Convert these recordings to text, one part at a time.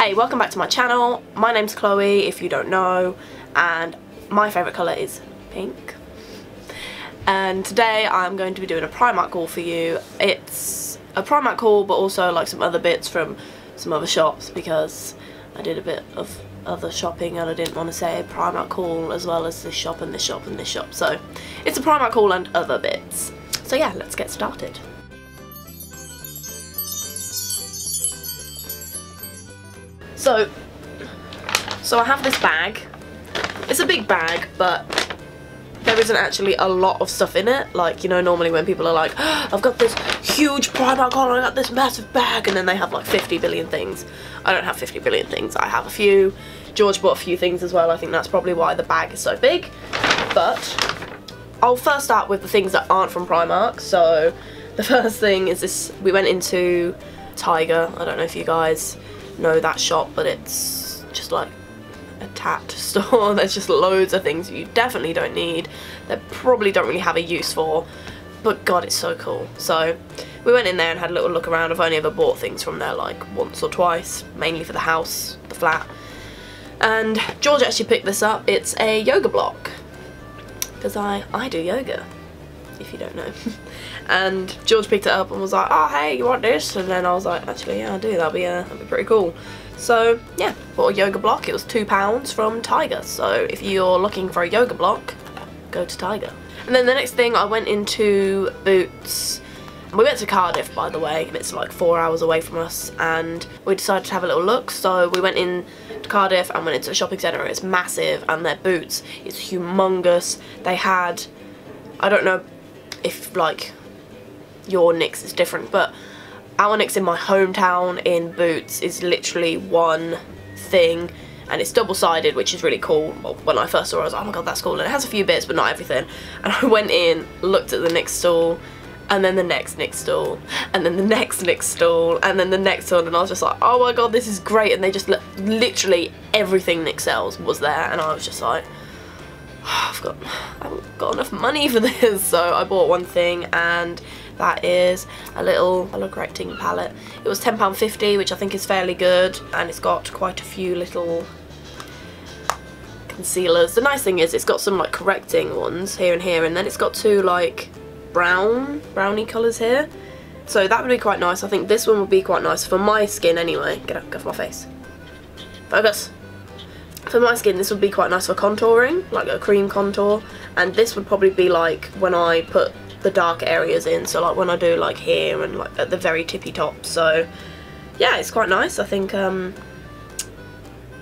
Hey, welcome back to my channel. My name's Chloe, if you don't know, and my favourite colour is pink. And today I'm going to be doing a Primark haul for you. It's a Primark haul, but also like some other bits from some other shops, because I did a bit of other shopping and I didn't want to say Primark haul as well as this shop and this shop and this shop. So it's a Primark haul and other bits. So yeah, let's get started. So I have this bag. It's a big bag, but there isn't actually a lot of stuff in it. Like, you know, normally when people are like, oh, I've got this huge Primark haul, I got this massive bag, and then they have like 50 billion things. I don't have 50 billion things, I have a few. George bought a few things as well, I think that's probably why the bag is so big. But I'll first start with the things that aren't from Primark. So the first thing is this, we went into Tiger. I don't know if you guys know that shop, but it's just like a tat store. There's just loads of things that you definitely don't need, that probably don't really have a use for, but god, it's so cool. So we went in there and had a little look around. I've only ever bought things from there like once or twice, mainly for the house, the flat, and George actually picked this up. It's a yoga block, because I do yoga, if you don't know. And George picked it up and was like, oh hey, you want this? And then I was like, actually yeah, I do, that'd be pretty cool. So yeah, bought a yoga block. It was £2 from Tiger, so if you're looking for a yoga block, go to Tiger. And then the next thing, I went into Boots. We went to Cardiff, by the way, it's like 4 hours away from us, and we decided to have a little look. So we went in to Cardiff and went into a shopping centre. It's massive, and their Boots, it's humongous. They had, I don't know if like your NYX is different, but our NYX in my hometown in Boots is literally one thing, and it's double-sided, which is really cool. When I first saw it, I was like, oh my god, that's cool, and it has a few bits but not everything. And I went in, looked at the NYX stall, and then the next NYX stall, and then the next NYX stall, and then the next one, and I was just like, oh my god, this is great. And they just literally everything NYX sells was there, and I was just like, I haven't got enough money for this. So I bought one thing, and that is a little colour-correcting palette. It was £10.50, which I think is fairly good, and it's got quite a few little concealers. The nice thing is it's got some like correcting ones here and here, and then it's got two like browny colours here, so that would be quite nice. I think this one would be quite nice for my skin anyway. Get up, go for my face, focus. For my skin, this would be quite nice for contouring, like a cream contour, and this would probably be like when I put the dark areas in, so like when I do like here and like at the very tippy top. So yeah, it's quite nice. I think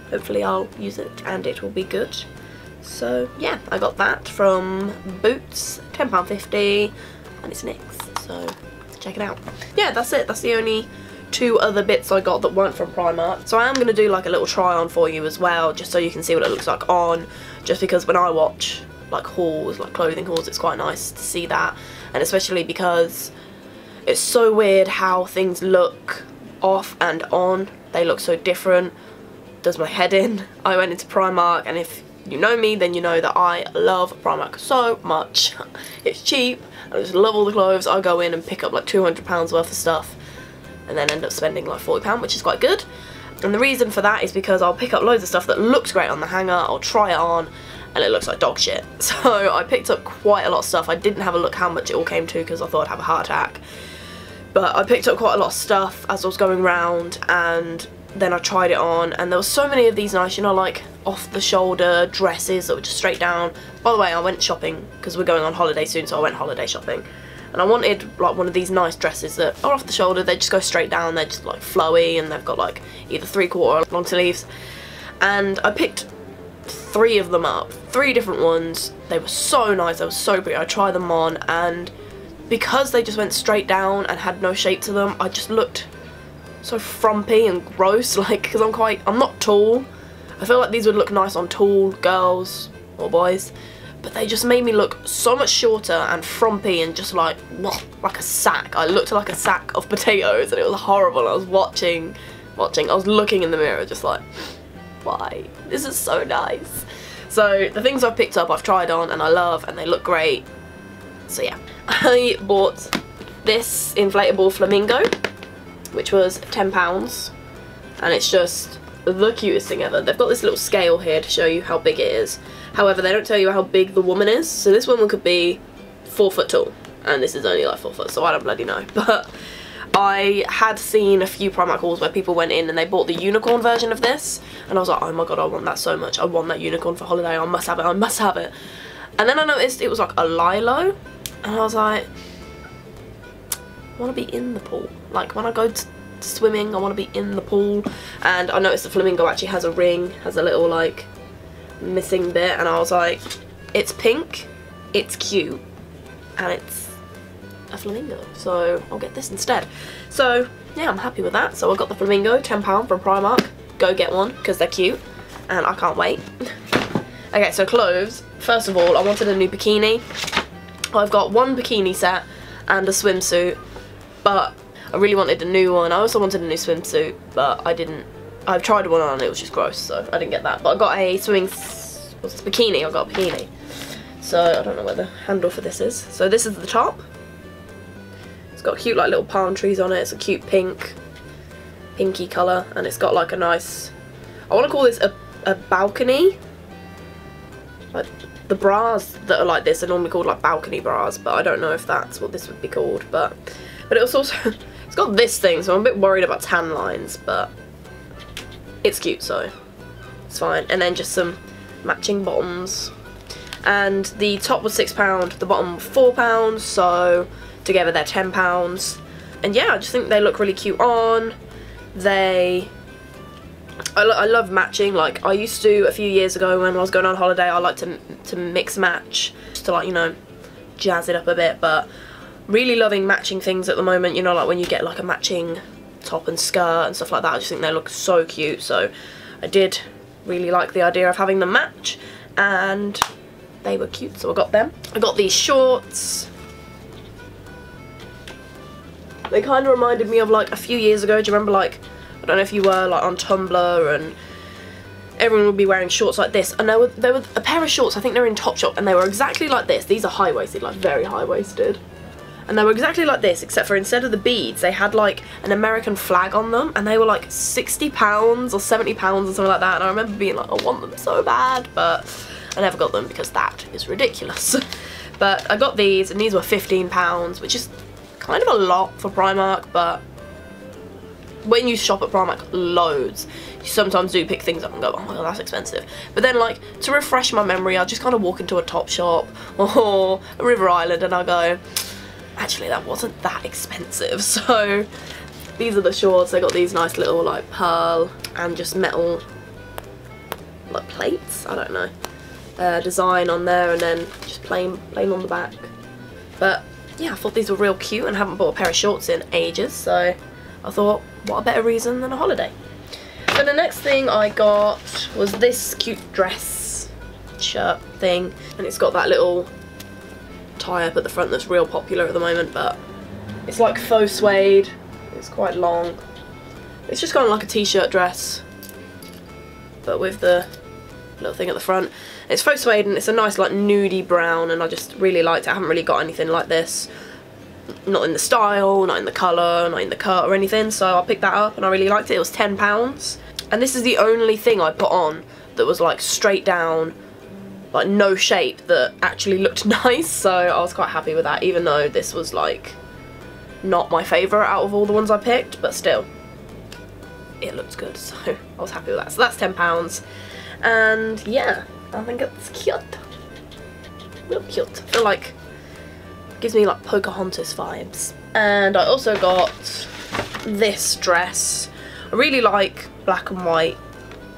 hopefully I'll use it and it will be good. So yeah, I got that from Boots, £10.50, and it's NYX, so check it out. Yeah, that's it. That's the only two other bits I got that weren't from Primark. So I am going to do like a little try on for you as well, just so you can see what it looks like on, just because when I watch like hauls, like clothing hauls, it's quite nice to see that, and especially because it's so weird how things look off and on. They look so different. Does my head in. I went into Primark, and if you know me, then you know that I love Primark so much. It's cheap, I just love all the clothes. I go in and pick up like £200 worth of stuff, and then end up spending like £40, which is quite good. And the reason for that is because I'll pick up loads of stuff that looks great on the hanger, I'll try it on, and it looks like dog shit. So I picked up quite a lot of stuff. I didn't have a look how much it all came to, because I thought I'd have a heart attack. But I picked up quite a lot of stuff as I was going round, and then I tried it on, and there were so many of these nice, you know, like off the shoulder dresses that were just straight down. By the way, I went shopping because we're going on holiday soon, so I went holiday shopping. And I wanted like one of these nice dresses that are off the shoulder, they just go straight down, they're just like flowy, and they've got like either three-quarter or long sleeves. And I picked three of them up, three different ones. They were so nice, they were so pretty. I tried them on, and because they just went straight down and had no shape to them, I just looked so frumpy and gross, like, because I'm not tall. I feel like these would look nice on tall girls or boys, but they just made me look so much shorter and frumpy and just like, what, like a sack. I looked like a sack of potatoes, and it was horrible. I was watching, I was looking in the mirror just like, why? This is so nice. So the things I've picked up, I've tried on, and I love, and they look great. So yeah, I bought this inflatable flamingo, which was £10, and it's just the cutest thing ever. They've got this little scale here to show you how big it is. However, they don't tell you how big the woman is, so this woman could be 4 foot tall, and this is only like 4 foot, so I don't bloody know. But I had seen a few Primark hauls where people went in and they bought the unicorn version of this, and I was like, oh my god, I want that so much. I want that unicorn for holiday. I must have it. I must have it. And then I noticed it was like a Lilo, and I was like, I want to be in the pool. Like, when I go to swimming, I want to be in the pool. And I noticed the flamingo actually has a ring, has a little like missing bit, and I was like, it's pink, it's cute, and it's a flamingo, so I'll get this instead. So yeah, I'm happy with that. So I got the flamingo, £10 from Primark. Go get one because they're cute and I can't wait. Okay, so clothes. First of all, I wanted a new bikini. I've got one bikini set and a swimsuit, but I really wanted a new one. I also wanted a new swimsuit, but I didn't. I've tried one on and it was just gross, so I didn't get that. But I got a swimming bikini. I got a bikini. So I don't know where the handle for this is. So this is the top. It's got cute like little palm trees on it. It's a cute pink, pinky colour, and it's got like a nice, I want to call this a balcony. Like the bras that are like this are normally called like balcony bras, but I don't know if that's what this would be called. But it's also it's got this thing, so I'm a bit worried about tan lines, but it's cute, so it's fine. And then just some matching bottoms. And the top was £6, the bottom was £4, so together they're £10. And yeah, I just think they look really cute on. I love matching. Like, I used to, a few years ago when I was going on holiday, I liked to mix match, just to like, you know, jazz it up a bit. But really loving matching things at the moment, you know, like when you get like a matching top and skirt and stuff like that. I just think they look so cute, so I did really like the idea of having them match, and they were cute, so I got them. I got these shorts. They kind of reminded me of like a few years ago. Do you remember, like, I don't know if you were like on Tumblr and everyone would be wearing shorts like this, and there were a pair of shorts, I think they were in Topshop, and they were exactly like this. These are high-waisted, like very high-waisted. And they were exactly like this, except for instead of the beads, they had like an American flag on them, and they were like £60 or £70 or something like that. And I remember being like, I want them so bad, but I never got them because that is ridiculous. But I got these, and these were £15, which is kind of a lot for Primark, but when you shop at Primark loads, you sometimes do pick things up and go, oh my god, that's expensive. But then, like, to refresh my memory, I just kind of walk into a Topshop or a River Island and I go, actually, that wasn't that expensive. So these are the shorts. They got these nice little like pearl and just metal like plates, I don't know, design on there, and then just plain on the back. But yeah, I thought these were real cute, and haven't bought a pair of shorts in ages, so I thought, what a better reason than a holiday. So the next thing I got was this cute dress shirt thing, and it's got that little tie up at the front that's real popular at the moment, but it's like faux suede, it's quite long. It's just kind of like a t-shirt dress, but with the little thing at the front. It's faux suede, and it's a nice like nudie brown, and I just really liked it. I haven't really got anything like this, not in the style, not in the colour, not in the cut or anything, so I picked that up and I really liked it. It was £10, and this is the only thing I put on that was like straight down, like no shape, that actually looked nice, so I was quite happy with that, even though this was like not my favourite out of all the ones I picked, but still it looked good, so I was happy with that. So that's £10, and yeah, I think it's cute, real cute. I feel like it gives me like Pocahontas vibes. And I also got this dress. I really like black and white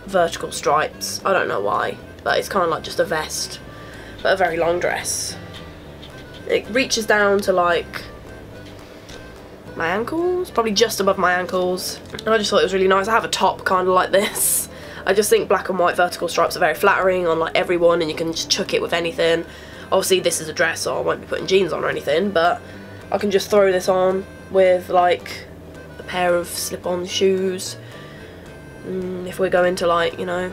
vertical stripes, I don't know why, but it's kind of like just a vest, but a very long dress. It reaches down to like my ankles, probably just above my ankles, and I just thought it was really nice. I have a top kind of like this. I just think black and white vertical stripes are very flattering on like everyone, and you can just chuck it with anything. Obviously this is a dress, so I won't be putting jeans on or anything, but I can just throw this on with like a pair of slip-on shoes, if we're going to, like, you know,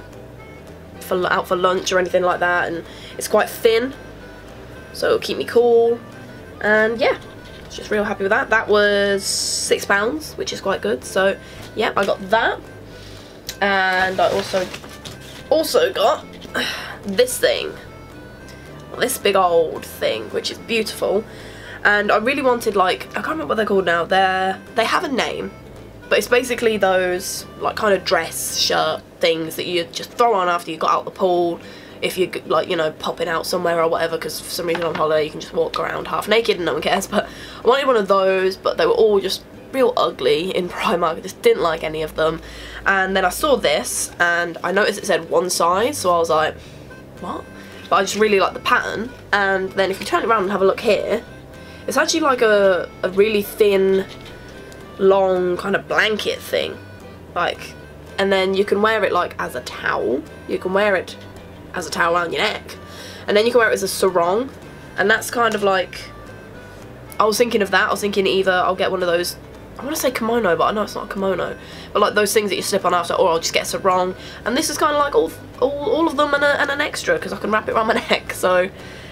out for lunch or anything like that. And it's quite thin, so it'll keep me cool, and yeah, just real happy with that. That was £6, which is quite good, so yeah, I got that. And I also got this thing, this big old thing, which is beautiful. And I really wanted, like, I can't remember what they're called now. They have a name, but it's basically those, like, kind of dress shirt things that you just throw on after you got out the pool, if you're, like, you know, popping out somewhere or whatever, because for some reason on holiday you can just walk around half naked and no one cares. But I wanted one of those, but they were all just real ugly in Primark. I just didn't like any of them. And then I saw this and I noticed it said one size, so I was like, what? But I just really like the pattern. And then if you turn it around and have a look here, it's actually like a really thin, long kind of blanket thing, like, and then you can wear it like as a towel, you can wear it as a towel around your neck, and then you can wear it as a sarong. And that's kind of like, I was thinking of that. I was thinking either I'll get one of those, I want to say kimono, but I know it's not a kimono, but like those things that you slip on after, or I'll just get a sarong. And this is kind of like all of them and an extra, because I can wrap it around my neck. So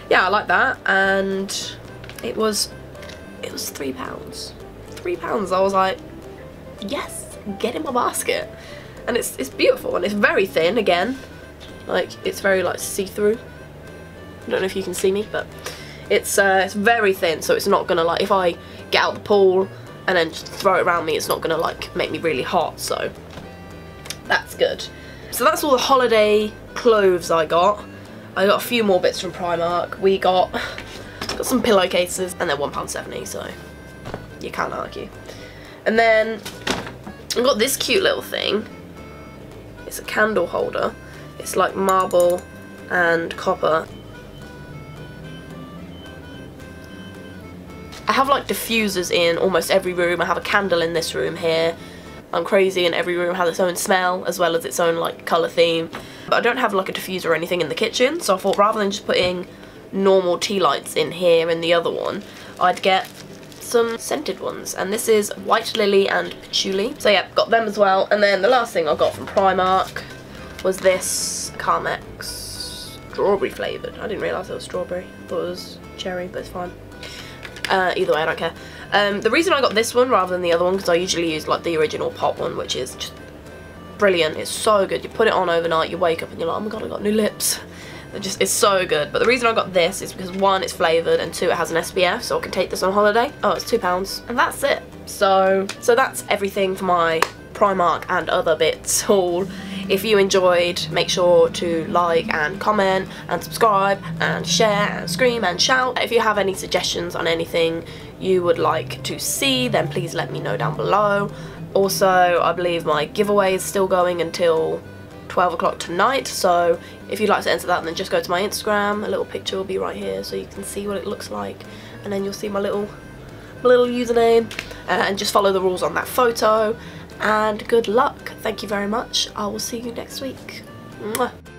yeah, I like that. And it was £3. I was like, yes, get in my basket. And it's beautiful, and it's very thin again, like it's very like see-through. I don't know if you can see me, but it's very thin, so it's not gonna, like, if I get out the pool and then just throw it around me, it's not gonna like make me really hot. So that's good. So that's all the holiday clothes I got. I got a few more bits from Primark. We got some pillowcases, and they're £1.70, so you can't argue. And then I got this cute little thing. It's a candle holder. It's like marble and copper. I have like diffusers in almost every room. I have a candle in this room here. I'm crazy, and every room has its own smell as well as its own like colour theme. But I don't have like a diffuser or anything in the kitchen, so I thought rather than just putting normal tea lights in here and the other one, I'd get some scented ones. And this is white lily and patchouli, so yeah, got them as well. And then the last thing I got from Primark was this Carmex strawberry flavoured. I didn't realise it was strawberry, I thought it was cherry, but it's fine. Either way, I don't care. The reason I got this one rather than the other one, because I usually use like the original pot one, which is just brilliant. It's so good. You put it on overnight, you wake up and you're like, oh my god, I got new lips. It just is so good. But the reason I got this is because, one, it's flavoured, and two, it has an SPF, so I can take this on holiday. Oh, it's £2, and that's it. So that's everything for my Primark and other bits haul. If you enjoyed, make sure to like and comment and subscribe and share and scream and shout. If you have any suggestions on anything you would like to see, then please let me know down below. Also, I believe my giveaway is still going until 12 o'clock tonight, so if you'd like to enter that, then just go to my Instagram. A little picture will be right here so you can see what it looks like, and then you'll see my little username, and just follow the rules on that photo. And good luck. Thank you very much. I will see you next week. Mwah.